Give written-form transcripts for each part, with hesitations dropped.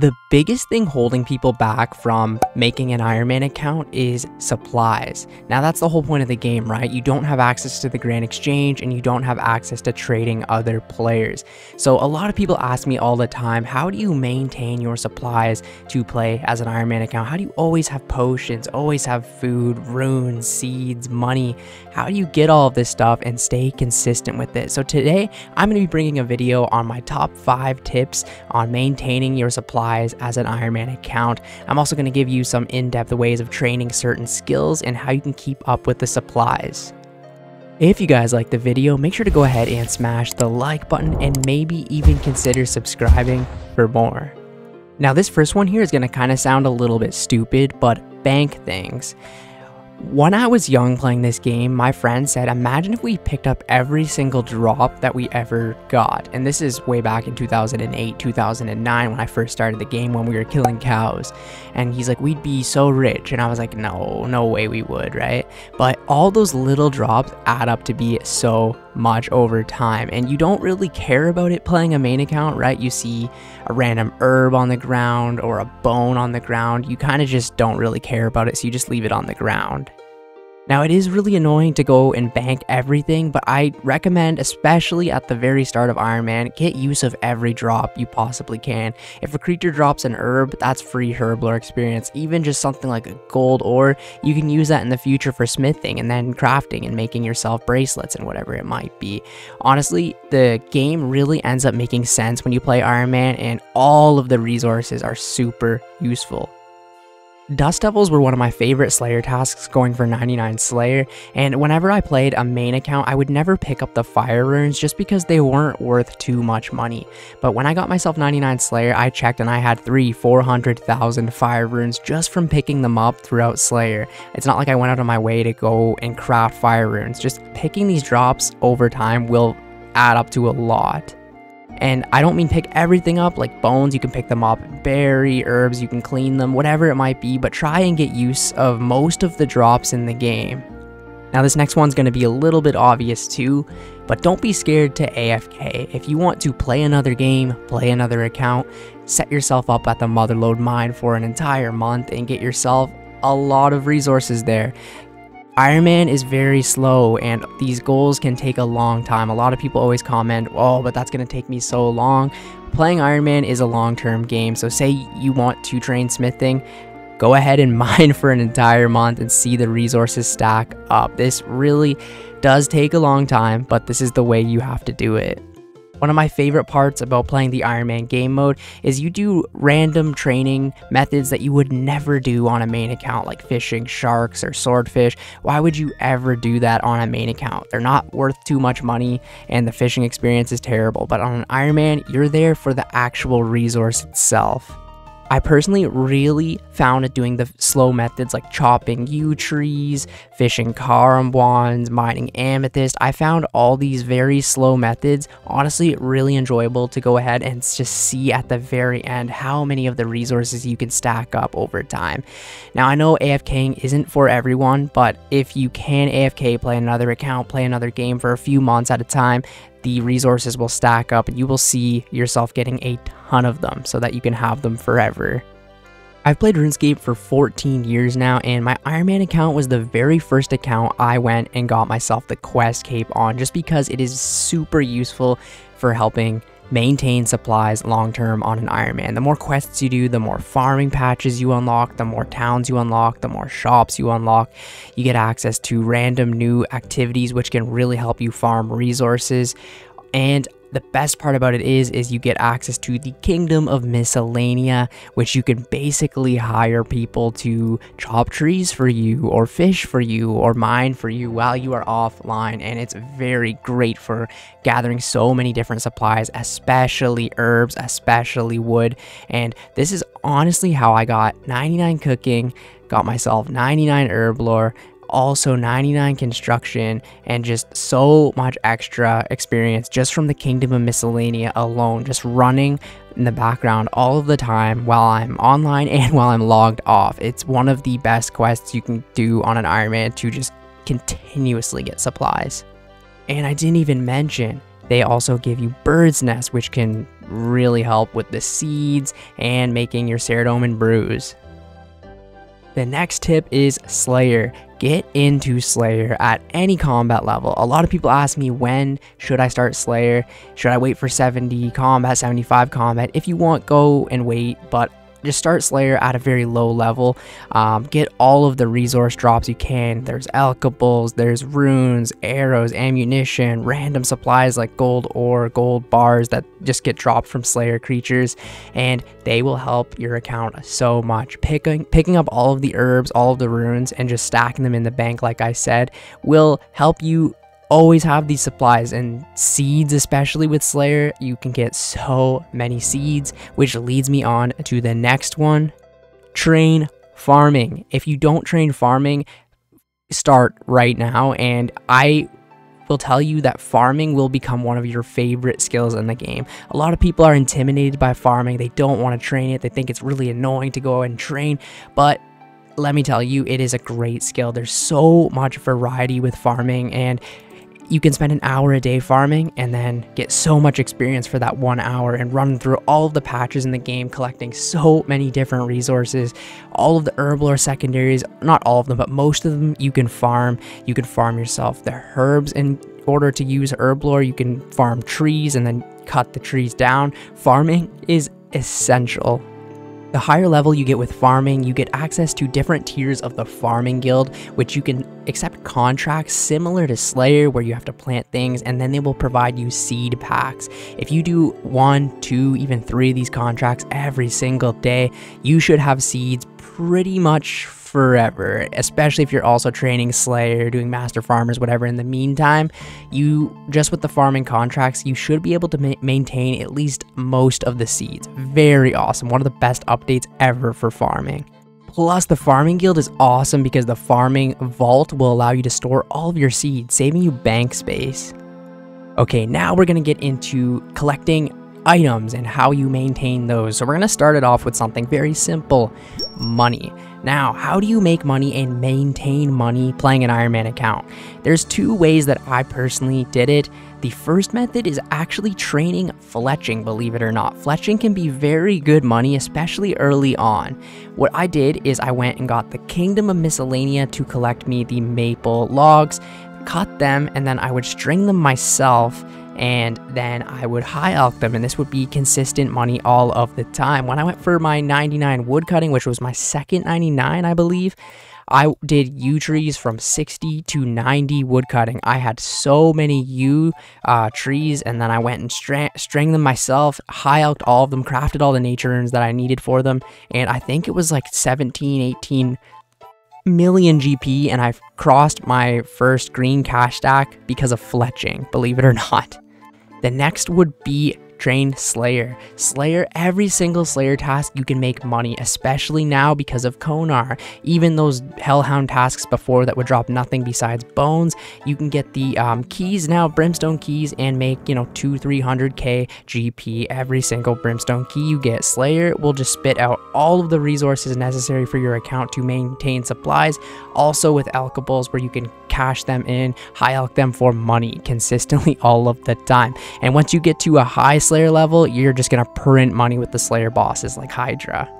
The biggest thing holding people back from making an Ironman account is supplies. Now that's the whole point of the game, right? You don't have access to the Grand Exchange and you don't have access to trading other players. So a lot of people ask me all the time, how do you maintain your supplies to play as an Ironman account? How do you always have potions, always have food, runes, seeds, money? How do you get all of this stuff and stay consistent with it? So today I'm going to be bringing a video on my top 5 tips on maintaining your supplies as an Ironman account. I'm also going to give you some in-depth ways of training certain skills and how you can keep up with the supplies. If you guys liked the video, make sure to go ahead and smash the like button and maybe even consider subscribing for more. Now this first one here is going to kind of sound a little bit stupid, but bank things. When I was young playing this game, my friend said, imagine if we picked up every single drop that we ever got. And this is way back in 2008, 2009, when I first started the game, when we were killing cows. And he's like, we'd be so rich. And I was like, no way we would, right? But all those little drops add up to be so much over time, and you don't really care about it playing a main account, right? You see a random herb on the ground or a bone on the ground, you kind of just don't really care about it, so you just leave it on the ground. Now it is really annoying to go and bank everything, but I recommend, especially at the very start of Ironman, get use of every drop you possibly can. If a creature drops an herb, that's free herblore experience. Even just something like a gold ore, you can use that in the future for smithing and then crafting and making yourself bracelets and whatever it might be. Honestly, the game really ends up making sense when you play Ironman, and all of the resources are super useful. Dust Devils were one of my favorite Slayer tasks, going for 99 Slayer, and whenever I played a main account, I would never pick up the fire runes just because they weren't worth too much money. But when I got myself 99 Slayer, I checked and I had 400,000 fire runes just from picking them up throughout Slayer. It's not like I went out of my way to go and craft fire runes, just picking these drops over time will add up to a lot. And I don't mean pick everything up, like bones, you can pick them up, berry, herbs, you can clean them, whatever it might be, but try and get use of most of the drops in the game. Now this next one's going to be a little bit obvious too, but don't be scared to AFK. If you want to play another game, play another account, set yourself up at the Motherlode Mine for an entire month and get yourself a lot of resources there. Ironman is very slow and these goals can take a long time. A lot of people always comment, oh, but that's going to take me so long. Playing Ironman is a long-term game, so say you want to train smithing, go ahead and mine for an entire month and see the resources stack up. This really does take a long time, but this is the way you have to do it. One of my favorite parts about playing the Ironman game mode is you do random training methods that you would never do on a main account, like fishing sharks or swordfish. Why would you ever do that on a main account? They're not worth too much money and the fishing experience is terrible, but on an Ironman, you're there for the actual resource itself. I personally really found it doing the slow methods like chopping yew trees, fishing karambwans, mining amethyst. I found all these very slow methods honestly really enjoyable to go ahead and just see at the very end how many of the resources you can stack up over time. Now I know AFKing isn't for everyone, but if you can AFK, play another account, play another game for a few months at a time, the resources will stack up and you will see yourself getting a ton of them so that you can have them forever. I've played RuneScape for 14 years now, and my Ironman account was the very first account I went and got myself the quest cape on, just because it is super useful for helping maintain supplies long term on an Ironman. The more quests you do, the more farming patches you unlock, the more towns you unlock, the more shops you unlock. You get access to random new activities which can really help you farm resources. And the best part about it is you get access to the Kingdom of Miscellania, which you can basically hire people to chop trees for you or fish for you or mine for you while you are offline, and it's very great for gathering so many different supplies, especially herbs, especially wood. And this is honestly how I got 99 cooking, got myself 99 herblore, also 99 construction, and just so much extra experience just from the Kingdom of Miscellania alone, just running in the background all of the time while I'm online and while I'm logged off. It's one of the best quests you can do on an Ironman to just continuously get supplies. And I didn't even mention They also give you bird's nest, which can really help with the seeds and making your Ceradomin brews. The next tip is Slayer. Get into Slayer at any combat level. A lot of people ask me, when should I start Slayer? Should I wait for 70 combat, 75 combat? If you want, go and wait, but just start Slayer at a very low level. Get all of the resource drops you can. There's alchables, there's runes, arrows, ammunition, random supplies like gold ore, gold bars that just get dropped from Slayer creatures, and they will help your account so much. Picking up all of the herbs, all of the runes, and just stacking them in the bank, like I said, will help you always have these supplies. And seeds, especially with Slayer, you can get so many seeds, which leads me on to the next one. Train farming. If you don't train farming, start right now, and I will tell you that farming will become one of your favorite skills in the game. A lot of people are intimidated by farming. They don't want to train it. They think it's really annoying to go and train, but let me tell you, it is a great skill. There's so much variety with farming, and you can spend an hour a day farming and then get so much experience for that 1 hour and run through all of the patches in the game, collecting so many different resources. All of the herblore secondaries, not all of them, but most of them you can farm. You can farm yourself the herbs in order to use herblore. You can farm trees and then cut the trees down. Farming is essential. The higher level you get with farming, you get access to different tiers of the farming guild, which you can accept contracts similar to Slayer, where you have to plant things and then they will provide you seed packs. If you do 1, 2, even 3 of these contracts every single day, you should have seeds pretty much forever, especially if you're also training Slayer, doing master farmers, whatever. In the meantime, you just with the farming contracts, you should be able to maintain at least most of the seeds. Very awesome. One of the best updates ever for farming. Plus, the farming guild is awesome because the farming vault will allow you to store all of your seeds, saving you bank space. Okay, now we're going to get into collecting items and how you maintain those. So we're going to start it off with something very simple: money. Now, how do you make money and maintain money playing an Ironman account? There's two ways that I personally did it. The first method is actually training fletching, believe it or not. Fletching can be very good money, especially early on. What I did is I went and got the Kingdom of Miscellania to collect me the maple logs, cut them, and then I would string them myself, and then I would high elk them, and this would be consistent money all of the time. When I went for my 99 wood cutting, which was my second 99, I believe, I did yew trees from 60 to 90 wood cutting. I had so many yew trees, and then I went and stringed them myself, high elked all of them, crafted all the nature runes that I needed for them, and I think it was like 17, 18 million GP, and I crossed my first green cash stack because of fletching, believe it or not. The next would be train Slayer. Slayer, every single Slayer task you can make money, especially now because of Konar. Even those Hellhound tasks before that would drop nothing besides bones, you can get the keys now, brimstone keys, and make, you know, 200-300k GP every single brimstone key you get. Slayer will just spit out all of the resources necessary for your account to maintain supplies. Also with alchables, where you can cash them in, high elk them for money consistently all of the time. And once you get to a high Slayer level, you're just gonna print money with the Slayer bosses like Hydra.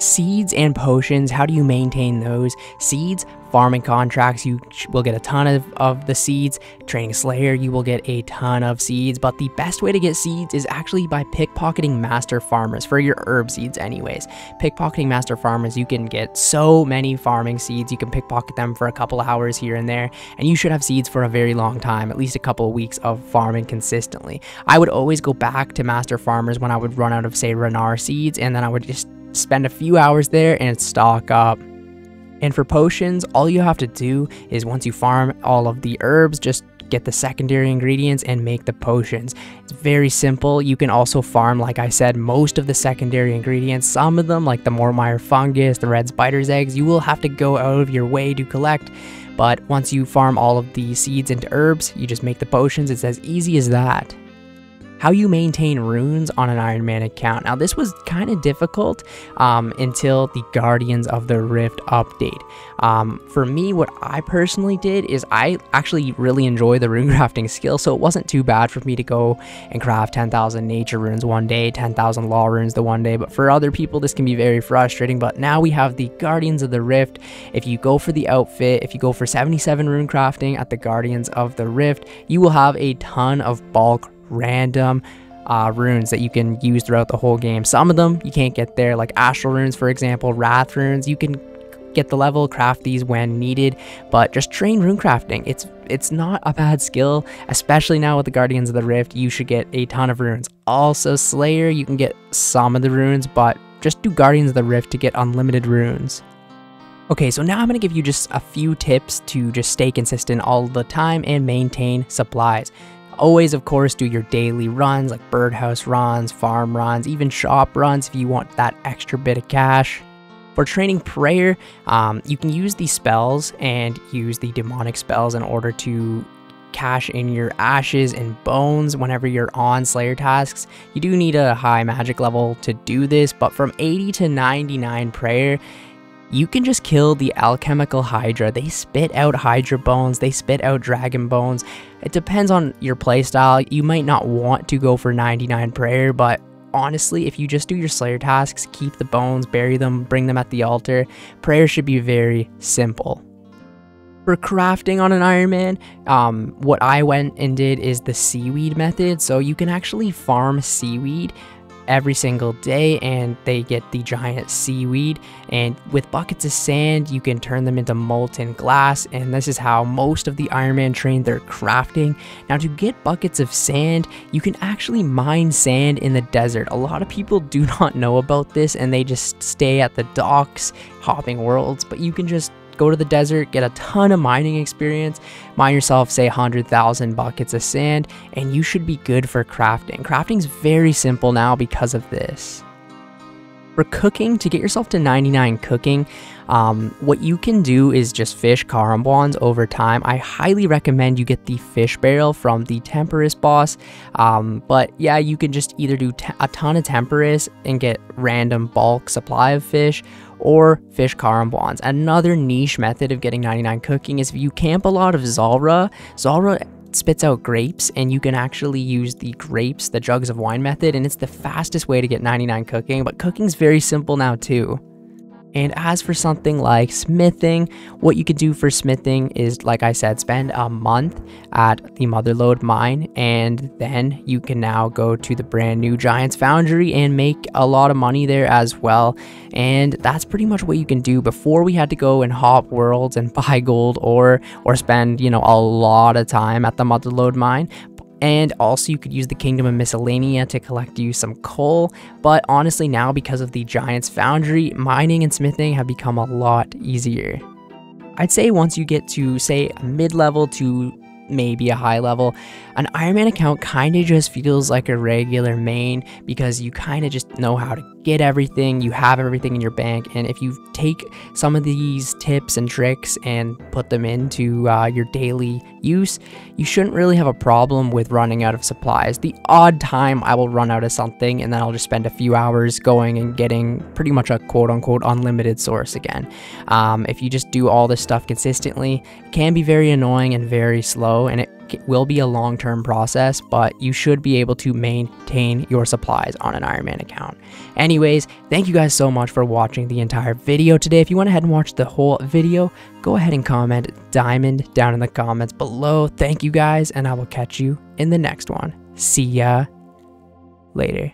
Seeds and potions, how do you maintain those? Seeds, farming contracts, you will get a ton of the seeds. Training Slayer, you will get a ton of seeds, but the best way to get seeds is actually by pickpocketing master farmers for your herb seeds anyways. Pickpocketing master farmers, you can get so many farming seeds. You can pickpocket them for a couple hours here and there, and you should have seeds for a very long time, at least a couple of weeks of farming consistently. I would always go back to master farmers when I would run out of, say, Renar seeds, and then I would just spend a few hours there and stock up. And for potions, all you have to do is, once you farm all of the herbs, just get the secondary ingredients and make the potions. It's very simple. You can also farm, like I said, most of the secondary ingredients. Some of them, like the Mortmire fungus, the red spider's eggs, you will have to go out of your way to collect. But once you farm all of the seeds and herbs, you just make the potions. It's as easy as that. how you maintain runes on an Ironman account. Now this was kind of difficult until the Guardians of the Rift update. For me, what I personally did is I actually really enjoy the runecrafting skill, so it wasn't too bad for me to go and craft 10,000 nature runes one day, 10,000 law runes the one day, but for other people this can be very frustrating. But now we have the Guardians of the Rift. If you go for the outfit, if you go for 77 runecrafting at the Guardians of the Rift, you will have a ton of bulk random runes that you can use throughout the whole game. Some of them you can't get there, like astral runes, for example, wrath runes. You can get the level, craft these when needed, but just train rune crafting. It's not a bad skill, especially now with the Guardians of the Rift. You should get a ton of runes. Also Slayer, you can get some of the runes, but just do Guardians of the Rift to get unlimited runes. Okay, so now I'm going to give you just a few tips to just stay consistent all the time and maintain supplies. Always, of course, do your daily runs, like birdhouse runs, farm runs, even shop runs if you want that extra bit of cash. For training prayer, you can use the spells and use the demonic spells in order to cash in your ashes and bones whenever you're on Slayer tasks. You do need a high magic level to do this, but from 80 to 99 prayer, you can just kill the alchemical Hydra. They spit out Hydra bones, they spit out dragon bones. It depends on your playstyle. You might not want to go for 99 prayer, but honestly, if you just do your Slayer tasks, keep the bones, bury them, bring them at the altar, prayer should be very simple. For crafting on an Ironman, what I went and did is the seaweed method. So you can actually farm seaweed every single day and they get the giant seaweed, and with buckets of sand you can turn them into molten glass, and this is how most of the Ironman train their crafting. Now to get buckets of sand, you can actually mine sand in the desert. A lot of people do not know about this and they just stay at the docks hopping worlds, but you can just go to the desert, get a ton of mining experience, mine yourself say 100,000 buckets of sand, and you should be good for crafting. Crafting's very simple now because of this. For cooking, to get yourself to 99 cooking, what you can do is just fish karambans over time. I highly recommend you get the fish barrel from the Temperus boss, but yeah, you can just either do a ton of Temperus and get random bulk supply of fish, or fish karambans. Another niche method of getting 99 cooking is if you camp a lot of Zulrah. Zulrah spits out grapes and you can actually use the grapes, the jugs of wine method, and it's the fastest way to get 99 cooking, but cooking's very simple now too. And as for something like smithing, what you could do for smithing is, like I said, spend a month at the Motherlode Mine, and then you can now go to the brand new Giants Foundry and make a lot of money there as well. And that's pretty much what you can do. Before, we had to go and hop worlds and buy gold or spend, you know, a lot of time at the Motherlode Mine. And also you could use the Kingdom of Miscellania to collect you some coal, but honestly now because of the Giants Foundry, mining and smithing have become a lot easier. I'd say once you get to, say, a mid-level to maybe a high level, an Ironman account kind of just feels like a regular main because you kind of just know how to get everything, you have everything in your bank, and if you take some of these tips and tricks and put them into your daily use, you shouldn't really have a problem with running out of supplies. The odd time I will run out of something and then I'll just spend a few hours going and getting pretty much a quote-unquote unlimited source again. If you just do all this stuff consistently, it can be very annoying and very slow, and it will be a long-term process, but you should be able to maintain your supplies on an Ironman account. Anyways, thank you guys so much for watching the entire video today. If you went ahead and watched the whole video, go ahead and comment diamond down in the comments below. Thank you guys, and I will catch you in the next one. See ya later.